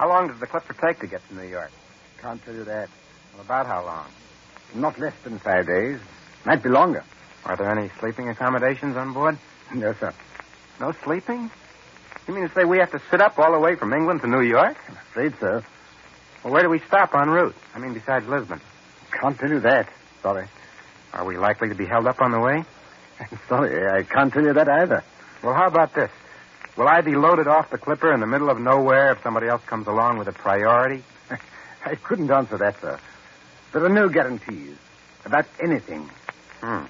How long does the Clipper take to get to New York? Can't tell you that. Well, about how long? Not less than 5 days. Might be longer. Are there any sleeping accommodations on board? No, sir. No sleeping? You mean to say we have to sit up all the way from England to New York? I'm afraid so. Well, where do we stop en route? I mean, besides Lisbon. Can't tell you that. Sorry. Are we likely to be held up on the way? Sorry, I can't tell you that either. Well, how about this? Will I be loaded off the Clipper in the middle of nowhere if somebody else comes along with a priority? I couldn't answer that, sir. There are no guarantees about anything. Hmm.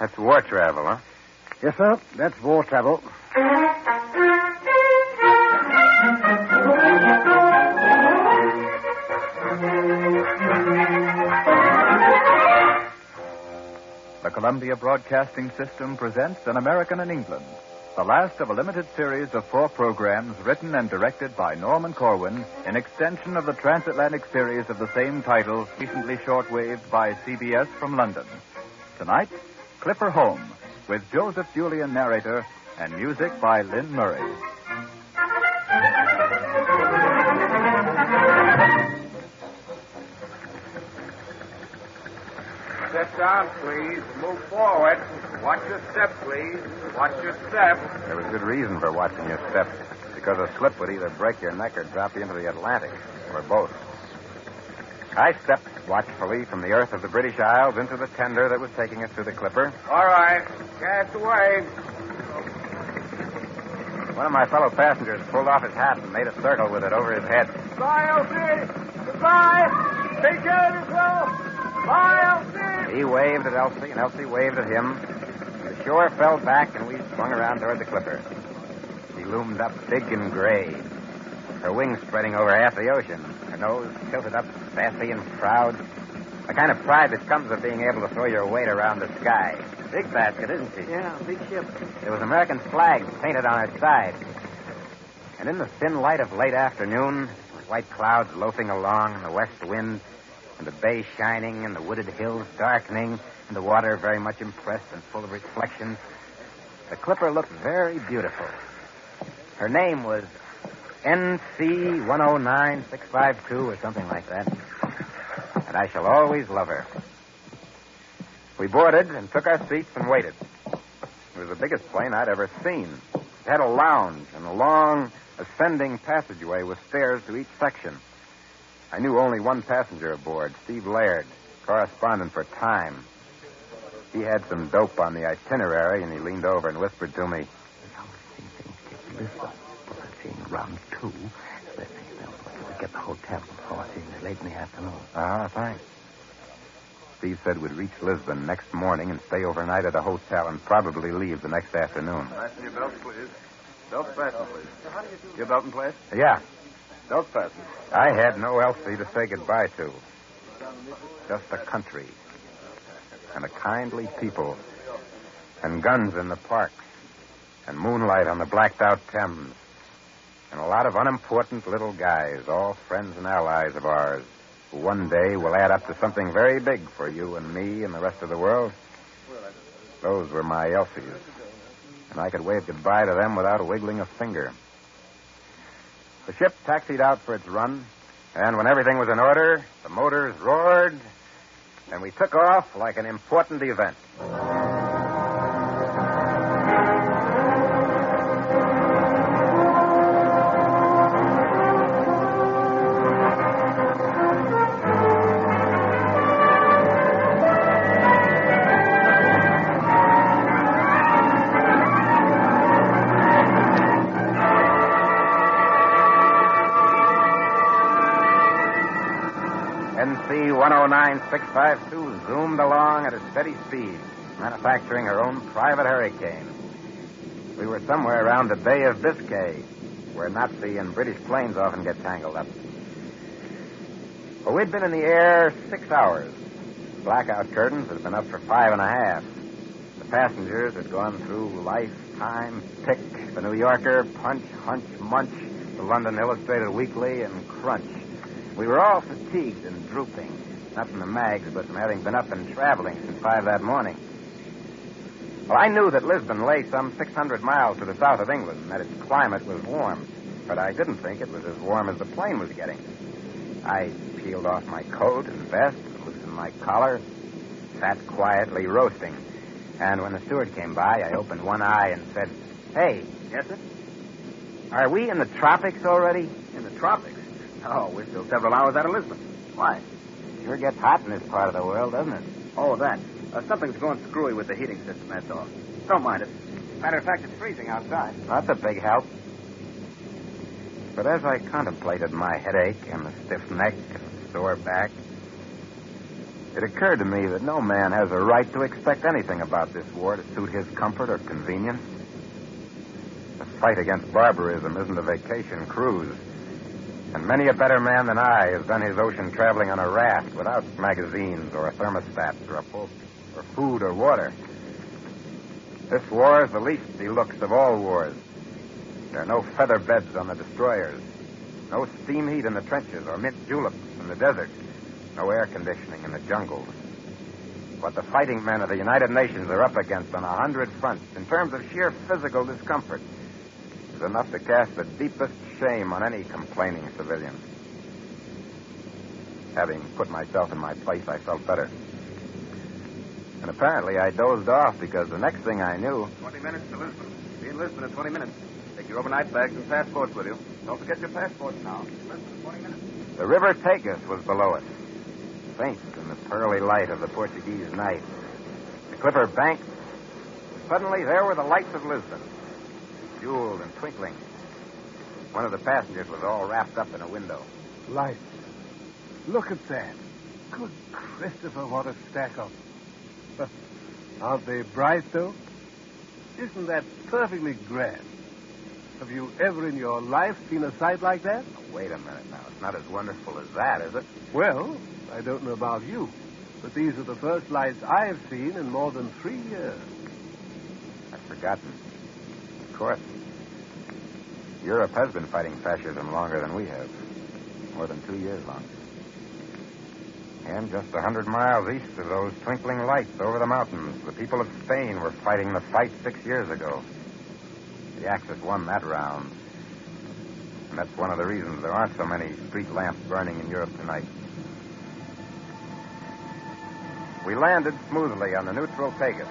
That's war travel, huh? Yes, sir. That's war travel. The Columbia Broadcasting System presents An American in England, the last of a limited series of 4 programs written and directed by Norman Corwin in extension of the transatlantic series of the same title recently shortwaved by CBS from London. Tonight, Clipper Home, with Joseph Julian narrator and music by Lynn Murray. Sit down, please. Move forward. Watch your step, please. Watch your step. There was good reason for watching your step, because a slip would either break your neck or drop you into the Atlantic, or both. I stepped watchfully from the earth of the British Isles into the tender that was taking us through the Clipper. All right. Cast away. One of my fellow passengers pulled off his hat and made a circle with it over his head. Bye, Elsie. Goodbye. Take care of yourself. Bye, Elsie. He waved at Elsie, and Elsie waved at him. The shore fell back, and we swung around toward the Clipper. She loomed up big and gray, her wings spreading over half the ocean. Her nose tilted up, sassy and proud. The kind of pride that comes of being able to throw your weight around the sky. Big basket, isn't she? Yeah, big ship. There was an American flag painted on her side. And in the thin light of late afternoon, with white clouds loafing along and the west wind, and the bay shining and the wooded hills darkening, and the water very much impressed and full of reflection, the Clipper looked very beautiful. Her name was NC109652 or something like that. And I shall always love her. We boarded and took our seats and waited. It was the biggest plane I'd ever seen. It had a lounge and a long ascending passageway with stairs to each section. I knew only one passenger aboard, Steve Laird, correspondent for Time. He had some dope on the itinerary, and he leaned over and whispered to me, "Listen. Round 2. Let's see, we'll get the hotel before it's late in the afternoon." Ah, thanks. Steve said we'd reach Lisbon next morning and stay overnight at a hotel and probably leave the next afternoon. Fasten your belt, please. Belt fastened, please. How do you do? Your belt in place? Yeah. Belt fastened. I had no Elsie to say goodbye to. Just the country. And the kindly people. And guns in the parks. And moonlight on the blacked-out Thames. And a lot of unimportant little guys, all friends and allies of ours, who one day will add up to something very big for you and me and the rest of the world. Those were my Elsies. And I could wave goodbye to them without wiggling a finger. The ship taxied out for its run, and when everything was in order, the motors roared, and we took off like an important event. NC109652 zoomed along at a steady speed, manufacturing her own private hurricane. We were somewhere around the Bay of Biscay, where Nazi and British planes often get tangled up. But we'd been in the air 6 hours. Blackout curtains had been up for 5.5. The passengers had gone through Life, Time, Pick, The New Yorker, Punch, Hunch, Munch, the London Illustrated Weekly, and Crunch. We were all fatigued and drooping. Not from the mags, but from having been up and traveling since 5 that morning. Well, I knew that Lisbon lay some 600 miles to the south of England, and that its climate was warm. but I didn't think it was as warm as the plane was getting. I peeled off my coat and vest, loosened my collar, sat quietly roasting. And when the steward came by, I opened one eye and said, "Hey, yes, sir? Are we in the tropics already?" "In the tropics? No, we're still several hours out of Lisbon." "Why?" "It sure gets hot in this part of the world, doesn't it?" "Oh, that. Something's gone screwy with the heating system, that's all. Don't mind it. Matter of fact, it's freezing outside." "That's a big help." But as I contemplated my headache and the stiff neck and sore back, it occurred to me that no man has a right to expect anything about this war to suit his comfort or convenience. The fight against barbarism isn't a vacation cruise. And many a better man than I has done his ocean traveling on a raft without magazines or a thermostat or a book or food or water. This war is the least deluxe of all wars. There are no feather beds on the destroyers, no steam heat in the trenches or mint juleps in the desert, no air conditioning in the jungles. What the fighting men of the United Nations are up against on 100 fronts, in terms of sheer physical discomfort, is enough to cast the deepest shame on any complaining civilian. Having put myself in my place, I felt better. And apparently I dozed off, because the next thing I knew... 20 minutes to Lisbon. Be in Lisbon in 20 minutes. Take your overnight bags and passports with you. Don't forget your passports now. Lisbon in 20 minutes. The river Tagus was below us, faint in the pearly light of the Portuguese night. The clipper banked. Suddenly there were the lights of Lisbon, jeweled and twinkling. One of the passengers was all wrapped up in a window. Lights. Look at that. Good Christopher, what a stack of... Aren't they bright, though? Isn't that perfectly grand? Have you ever in your life seen a sight like that? Now, wait a minute now. It's not as wonderful as that, is it? Well, I don't know about you, but these are the first lights I've seen in more than 3 years. I've forgotten. Of course. Europe has been fighting fascism longer than we have. More than 2 years longer. And just 100 miles east of those twinkling lights over the mountains, the people of Spain were fighting the fight 6 years ago. The Axis won that round. And that's one of the reasons there aren't so many street lamps burning in Europe tonight. We landed smoothly on the neutral Pegasus.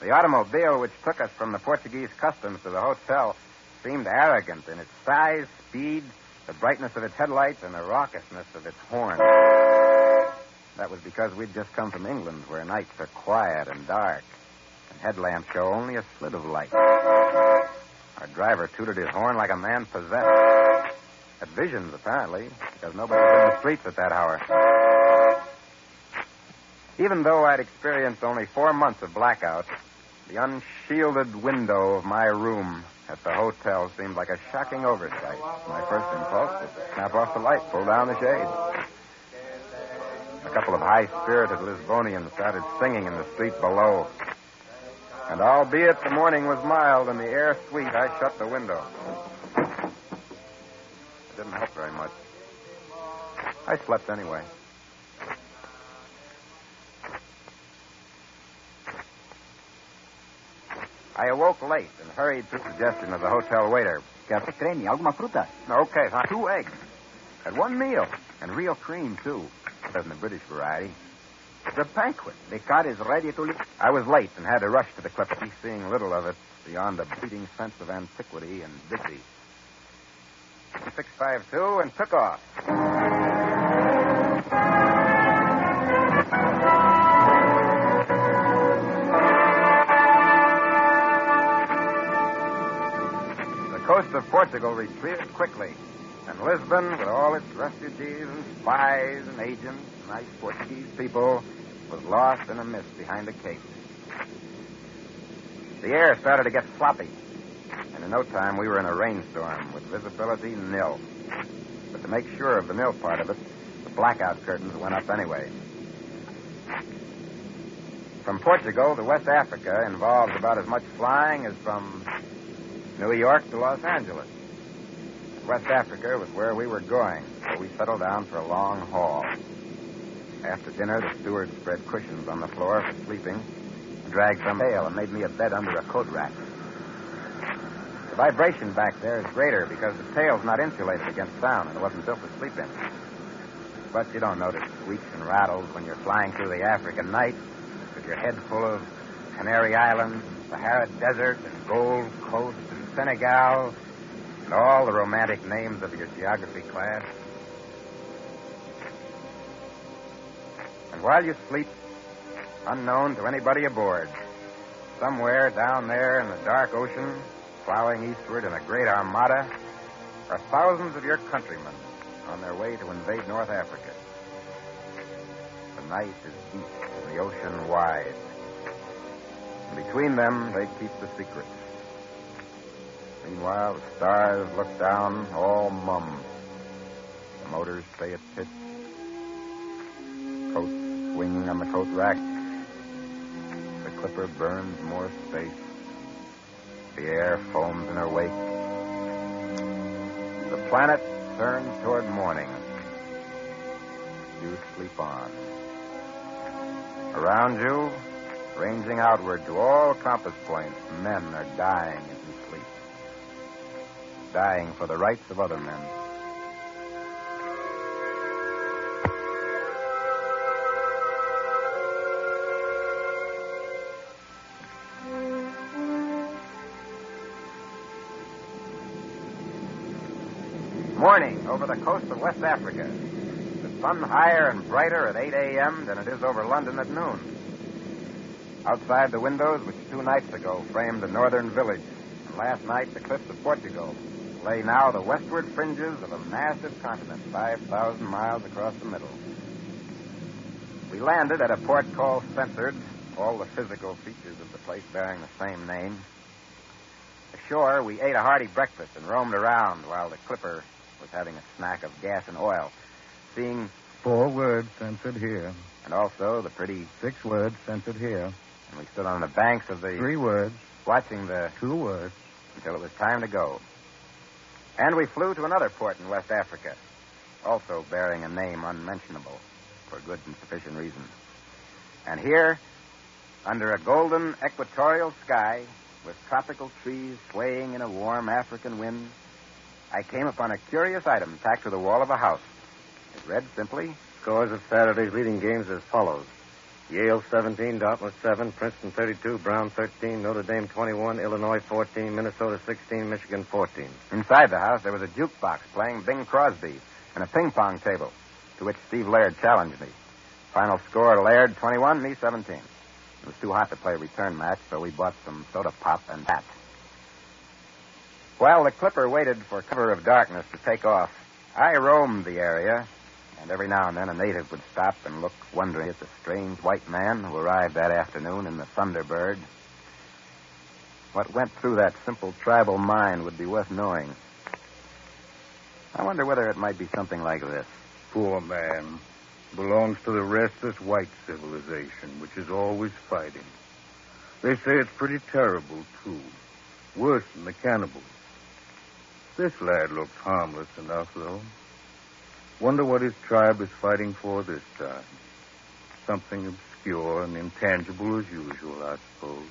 The automobile which took us from the Portuguese customs to the hotel seemed arrogant in its size, speed, the brightness of its headlights, and the raucousness of its horn. That was because we'd just come from England, where nights are quiet and dark, and headlamps show only a slit of light. Our driver tooted his horn like a man possessed. Had visions, apparently, because nobody was in the streets at that hour. Even though I'd experienced only 4 months of blackout, the unshielded window of my room at the hotel seemed like a shocking oversight. My first impulse was to snap off the light, pull down the shade. A couple of high-spirited Lisbonians started singing in the street below. And albeit the morning was mild and the air sweet, I shut the window. It didn't help very much. I slept anyway. I awoke late and hurried through the suggestion of the hotel waiter. Caffè, alguma fruta? Okay, fine. 2 eggs. At one meal. And real cream, too. Doesn't the British variety. The banquet. The car is ready to leave. I was late and had to rush to the Clipper, seeing little of it beyond a beating sense of antiquity and busy. 6:52 and took off. The coast of Portugal retreated quickly, and Lisbon, with all its refugees and spies and agents, nice Portuguese people, was lost in a mist behind a cape. The air started to get sloppy, and in no time we were in a rainstorm with visibility nil. But to make sure of the nil part of it, the blackout curtains went up anyway. From Portugal to West Africa involves about as much flying as from New York to Los Angeles. West Africa was where we were going, so we settled down for a long haul. After dinner, the steward spread cushions on the floor for sleeping, dragged some bale, and made me a bed under a coat rack. The vibration back there is greater because the tail's not insulated against sound and it wasn't built to sleep in. But you don't notice squeaks and rattles when you're flying through the African night with your head full of Canary Islands, Sahara Desert, and Gold Coast, and Senegal, and all the romantic names of your geography class. And while you sleep, unknown to anybody aboard, somewhere down there in the dark ocean, plowing eastward in a great armada, are thousands of your countrymen on their way to invade North Africa. The night is deep and the ocean wide. And between them, they keep the secret. Meanwhile, the stars look down, all mum. The motors stay at pitch. Coats swinging on the coat rack. The Clipper burns more space. The air foams in her wake. The planet turns toward morning. You sleep on. Around you, ranging outward to all compass points, men are dying as you sleep. Dying for the rights of other men. Morning over the coast of West Africa. The sun higher and brighter at 8 a.m. than it is over London at noon. Outside the windows, which 2 nights ago framed the northern village, and last night the cliffs of Portugal, lay now the westward fringes of a massive continent 5,000 miles across the middle. We landed at a port called Censored, all the physical features of the place bearing the same name. Ashore, we ate a hearty breakfast and roamed around while the Clipper was having a snack of gas and oil, seeing... 4 words censored here. And also the pretty... 6 words censored here. And we stood on the banks of the... 3 words. Watching the... 2 words. Until it was time to go. And we flew to another port in West Africa, also bearing a name unmentionable for good and sufficient reason. And here, under a golden equatorial sky, with tropical trees swaying in a warm African wind, I came upon a curious item tacked to the wall of a house. It read simply, scores of Saturday's leading games as follows. Yale 17, Dartmouth 7, Princeton 32, Brown 13, Notre Dame 21, Illinois 14, Minnesota 16, Michigan 14. Inside the house, there was a jukebox playing Bing Crosby and a ping-pong table, to which Steve Laird challenged me. Final score, Laird 21, me 17. It was too hot to play a return match, so we bought some soda pop and hats. While the Clipper waited for cover of darkness to take off, I roamed the area, and every now and then a native would stop and look wondering at the strange white man who arrived that afternoon in the Thunderbird. What went through that simple tribal mind would be worth knowing. I wonder whether it might be something like this. Poor man belongs to the restless white civilization, which is always fighting. They say it's pretty terrible, too. Worse than the cannibals. This lad looks harmless enough, though. Wonder what his tribe is fighting for this time. Something obscure and intangible as usual, I suppose.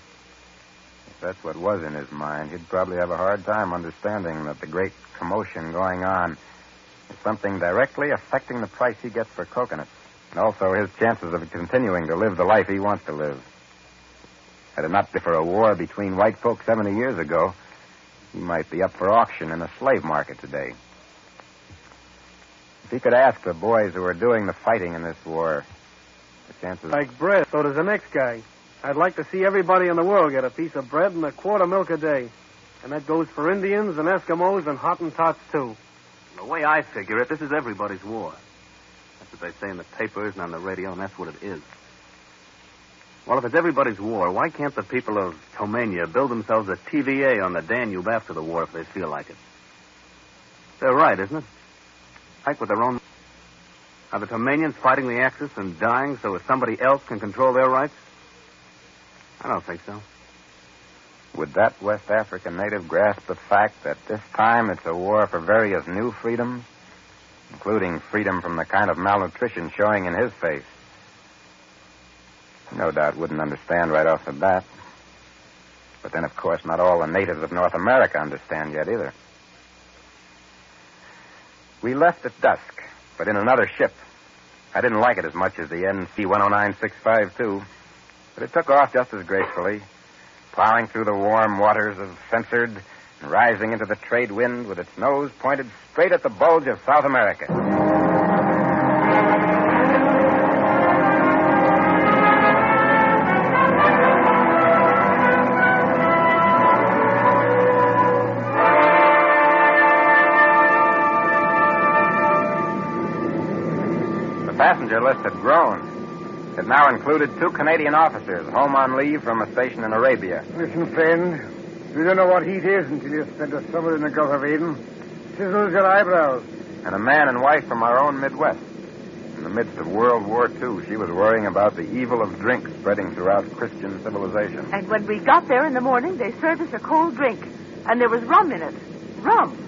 If that's what was in his mind, he'd probably have a hard time understanding that the great commotion going on is something directly affecting the price he gets for coconuts, and also his chances of continuing to live the life he wants to live. Had it not been for a war between white folks 70 years ago, he might be up for auction in the slave market today. If he could ask the boys who are doing the fighting in this war, the chances... Like bread, so does the next guy. I'd like to see everybody in the world get a piece of bread and a quart of milk a day. And that goes for Indians and Eskimos and Hottentots, too. The way I figure it, this is everybody's war. That's what they say in the papers and on the radio, and that's what it is. Well, if it's everybody's war, why can't the people of Tomania build themselves a TVA on the Danube after the war if they feel like it? They're right, isn't it? Like with their own... Are the Tomanians fighting the Axis and dying so as somebody else can control their rights? I don't think so. Would that West African native grasp the fact that this time it's a war for various new freedoms, including freedom from the kind of malnutrition showing in his face? No doubt wouldn't understand right off the bat. But then, of course, not all the natives of North America understand yet either. We left at dusk, but in another ship. I didn't like it as much as the NC109652, but it took off just as gracefully, plowing through the warm waters of Censored and rising into the trade wind with its nose pointed straight at the bulge of South America. Passenger list had grown. It now included 2 Canadian officers home on leave from a station in Arabia. Listen, friend, you don't know what heat is until you spend a summer in the Gulf of Aden. Sizzles your eyebrows. And a man and wife from our own Midwest. In the midst of World War II, she was worrying about the evil of drink spreading throughout Christian civilization. And when we got there in the morning, they served us a cold drink, and there was rum in it. Rum.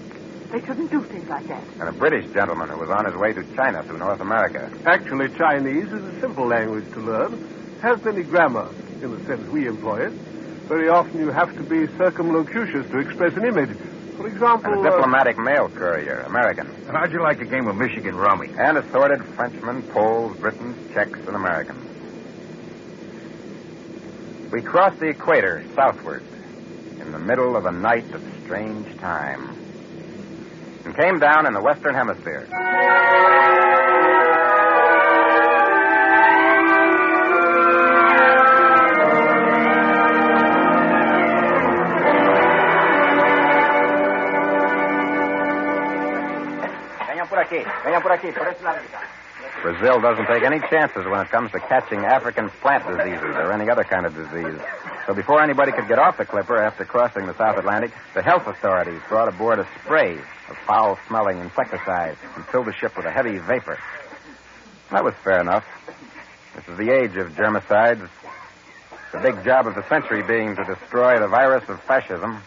They shouldn't do things like that. And a British gentleman who was on his way to China through North America. Actually, Chinese is a simple language to learn. Has many grammar, in the sense we employ it. Very often you have to be circumlocutious to express an image. For example... And a diplomatic mail courier, American. And how'd you like a game of Michigan Rummy? And assorted Frenchmen, Poles, Britons, Czechs, and Americans. We crossed the equator southward in the middle of a night of strange time. And came down in the Western Hemisphere. Brazil doesn't take any chances when it comes to catching African plant diseases or any other kind of disease. So before anybody could get off the Clipper after crossing the South Atlantic, the health authorities brought aboard a spray of foul-smelling insecticide and filled the ship with a heavy vapor. That was fair enough. This is the age of germicides. The big job of the century being to destroy the virus of fascism.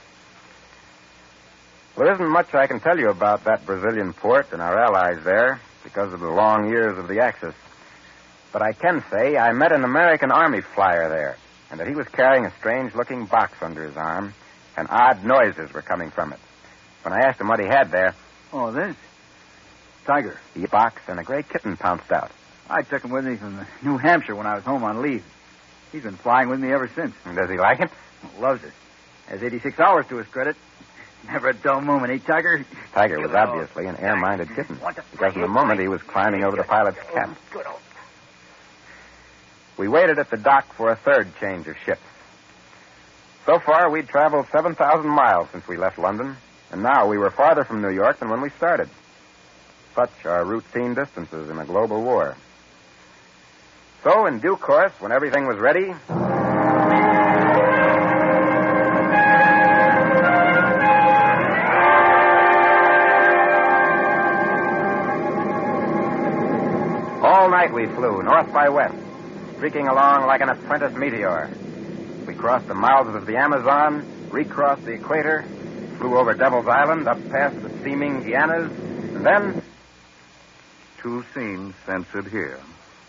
There isn't much I can tell you about that Brazilian port and our allies there because of the long years of the Axis. But I can say I met an American Army flyer there, and that he was carrying a strange-looking box under his arm, and odd noises were coming from it. When I asked him what he had there... Oh, this? Tiger. He boxed, and a gray kitten pounced out. I took him with me from New Hampshire when I was home on leave. He's been flying with me ever since. And does he like it? Loves it. Has 86 hours to his credit. Never a dull moment, eh, Tiger? Tiger was obviously an air-minded kitten, because in the moment he was climbing over the pilot's cap. Good old... We waited at the dock for a third change of ships. So far, we'd traveled 7,000 miles since we left London, and now we were farther from New York than when we started. Such are routine distances in a global war. So, in due course, when everything was ready... All night we flew, north by west, streaking along like an apprentice meteor. We crossed the mouths of the Amazon, recrossed the equator, flew over Devil's Island, up past the steaming Guianas, and then... Two scenes censored here.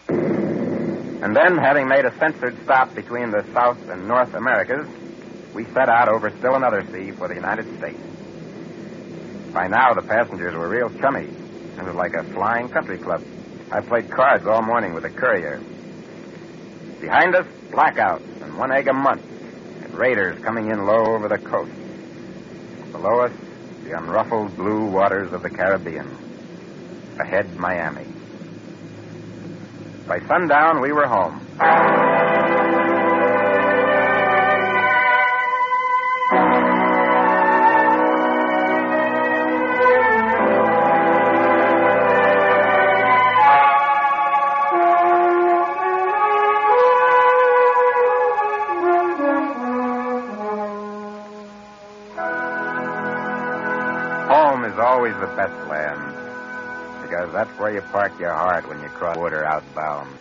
And then, having made a censored stop between the South and North Americas, we set out over still another sea for the United States. By now, the passengers were real chummy. It was like a flying country club. I played cards all morning with a courier. Behind us, blackouts and one egg a month, and raiders coming in low over the coast. Below us, the unruffled blue waters of the Caribbean. Ahead, Miami. By sundown, we were home. The best land, because that's where you park your heart when you cross the border outbound.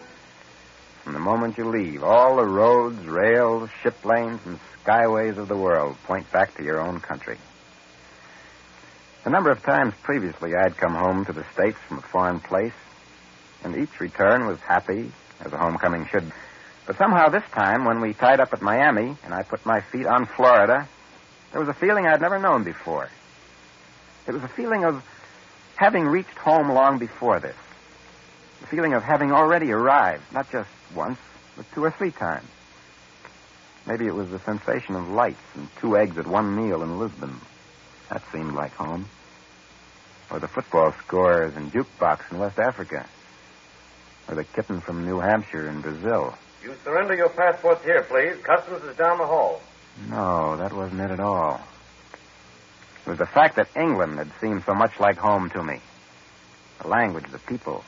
From the moment you leave, all the roads, rails, hills, ship lanes, and skyways of the world point back to your own country. A number of times previously, I'd come home to the States from a foreign place, and each return was happy, as a homecoming should. But somehow this time, when we tied up at Miami and I put my feet on Florida, there was a feeling I'd never known before. It was a feeling of having reached home long before this. The feeling of having already arrived, not just once, but two or three times. Maybe it was the sensation of lights and 2 eggs at one meal in Lisbon. That seemed like home. Or the football scores and jukebox in West Africa. Or the kitten from New Hampshire in Brazil. You surrender your passports here, please. Customs is down the hall. No, that wasn't it at all. It was the fact that England had seemed so much like home to me. The language, the people,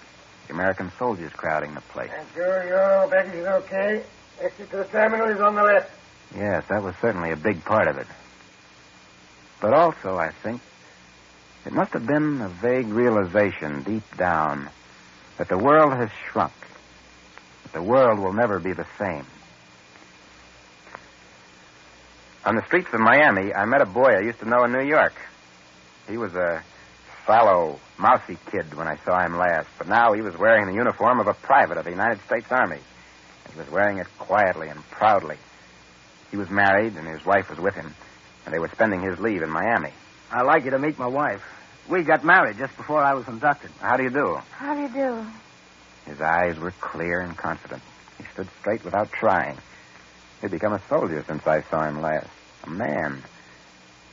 the American soldiers crowding the place. And you're all back. Is okay? Exit to the terminal is on the left. Yes, that was certainly a big part of it. But also, I think, it must have been a vague realization deep down that the world has shrunk, that the world will never be the same. On the streets of Miami, I met a boy I used to know in New York. He was a fallow, mousy kid when I saw him last, but now he was wearing the uniform of a private of the United States Army. He was wearing it quietly and proudly. He was married, and his wife was with him, and they were spending his leave in Miami. I'd like you to meet my wife. We got married just before I was inducted. How do you do? How do you do? His eyes were clear and confident. He stood straight without trying. He'd become a soldier since I saw him last. A man.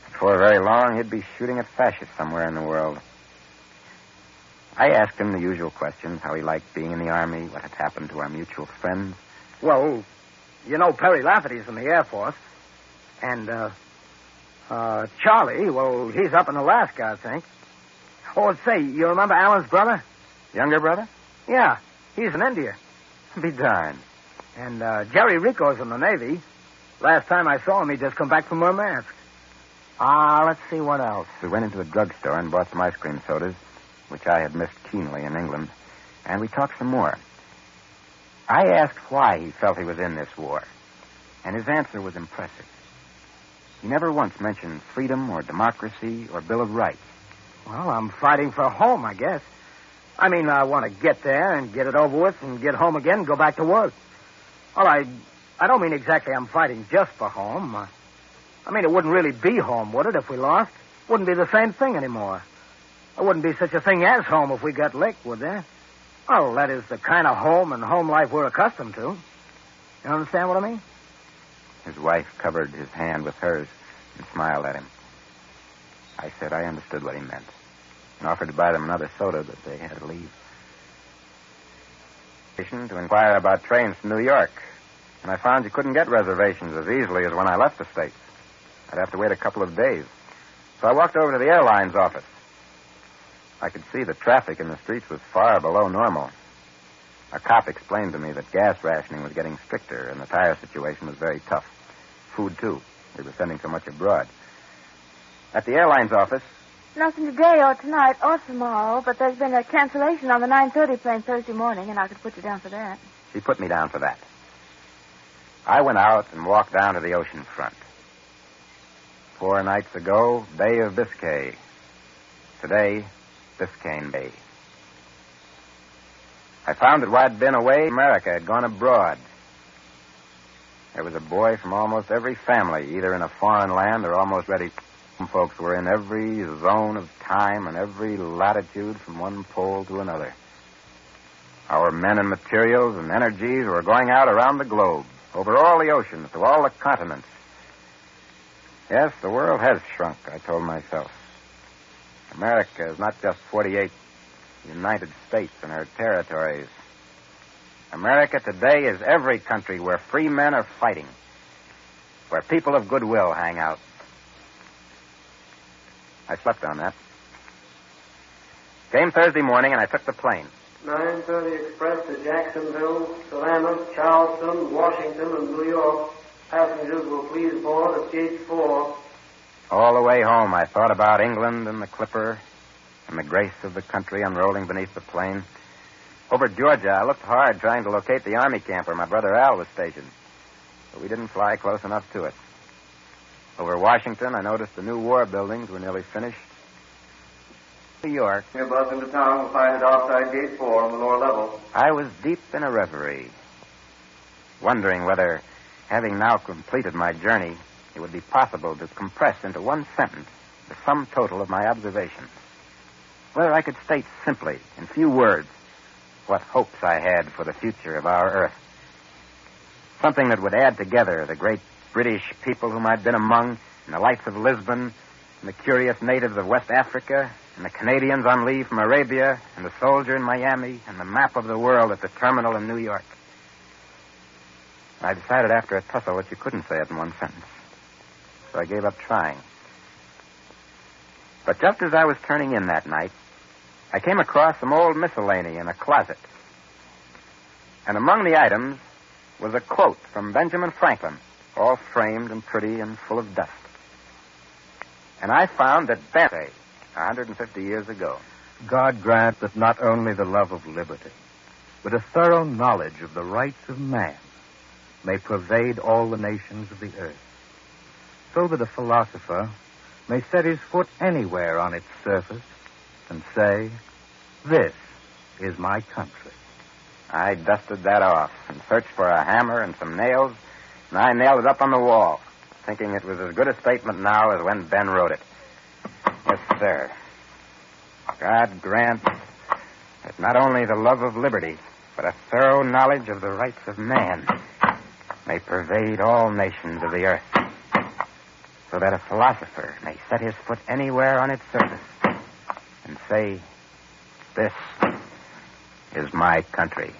Before very long, he'd be shooting at fascists somewhere in the world. I asked him the usual questions, how he liked being in the Army, what had happened to our mutual friends. Well, you know, Perry Lafferty's in the Air Force. And, Charlie, well, he's up in Alaska, I think. Oh, say, you remember Alan's brother? Younger brother? Yeah, he's in India. Be darned. And Jerry Rico's in the Navy. Last time I saw him, he just come back from Murmansk. Let's see what else. We went into the drugstore and bought some ice cream sodas, which I had missed keenly in England, and we talked some more. I asked why he felt he was in this war, and his answer was impressive. He never once mentioned freedom or democracy or Bill of Rights. Well, I'm fighting for home, I guess. I mean, I want to get there and get it over with and get home again and go back to work. All right, I don't mean exactly I'm fighting just for home. I mean, it wouldn't really be home, would it, if we lost? Wouldn't be the same thing anymore. There wouldn't be such a thing as home if we got licked, would there? Well, that is the kind of home and home life we're accustomed to. You understand what I mean? His wife covered his hand with hers and smiled at him. I said I understood what he meant and offered to buy them another soda, but they had to leave. To inquire about trains to New York, and I found you couldn't get reservations as easily as when I left the States. I'd have to wait a couple of days. So I walked over to the airline's office. I could see the traffic in the streets was far below normal. A cop explained to me that gas rationing was getting stricter and the tire situation was very tough. Food, too. They were sending so much abroad. At the airline's office... Nothing today or tonight or tomorrow, but there's been a cancellation on the 9:30 plane Thursday morning, and I could put you down for that. She put me down for that. I went out and walked down to the ocean front. 4 nights ago, Bay of Biscay. Today... Biscayne Bay. I found that while I'd been away, America had gone abroad. There was a boy from almost every family, either in a foreign land or almost ready. Some folks were in every zone of time and every latitude from one pole to another. Our men and materials and energies were going out around the globe, over all the oceans, to all the continents. Yes, the world has shrunk, I told myself. America is not just 48 United States and her territories. America today is every country where free men are fighting, where people of goodwill hang out. I slept on that. Came Thursday morning, and I took the plane. 9:30 express to Jacksonville, Salamanca, Charleston, Washington, and New York. Passengers will please board at gate 4. All the way home, I thought about England and the Clipper and the grace of the country unrolling beneath the plane. Over Georgia, I looked hard trying to locate the army camp where my brother Al was stationed. but we didn't fly close enough to it. Over Washington, I noticed the new war buildings were nearly finished. New York. You're above into town. We'll find it outside Gate 4 on the lower level. I was deep in a reverie, wondering whether, having now completed my journey, it would be possible to compress into one sentence the sum total of my observations. Whether I could state simply, in few words, what hopes I had for the future of our Earth. Something that would add together the great British people whom I'd been among, and the lights of Lisbon, and the curious natives of West Africa, and the Canadians on leave from Arabia, and the soldier in Miami, and the map of the world at the terminal in New York. I decided after a tussle that you couldn't say it in one sentence, so I gave up trying. But just as I was turning in that night, I came across some old miscellany in a closet. And among the items was a quote from Benjamin Franklin, all framed and pretty and full of dust. And I found that Benjamin, 150 years ago, God grant that not only the love of liberty, but a thorough knowledge of the rights of man may pervade all the nations of the earth, so that a philosopher may set his foot anywhere on its surface and say, "This is my country." I dusted that off and searched for a hammer and some nails, and I nailed it up on the wall, thinking it was as good a statement now as when Ben wrote it. Yes, sir. God grant that not only the love of liberty, but a thorough knowledge of the rights of man may pervade all nations of the earth, so that a philosopher may set his foot anywhere on its surface and say, "This is my country."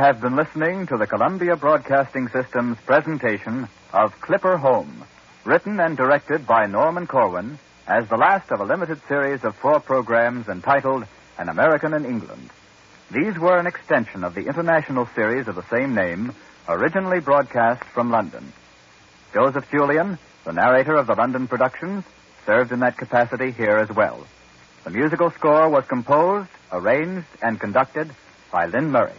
Have been listening to the Columbia Broadcasting System's presentation of Clipper Home, written and directed by Norman Corwin, as the last of a limited series of 4 programs entitled An American in England. These were an extension of the international series of the same name, originally broadcast from London. Joseph Julian, the narrator of the London productions, served in that capacity here as well. The musical score was composed, arranged, and conducted by Lynn Murray.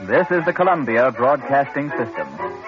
This is the Columbia Broadcasting System.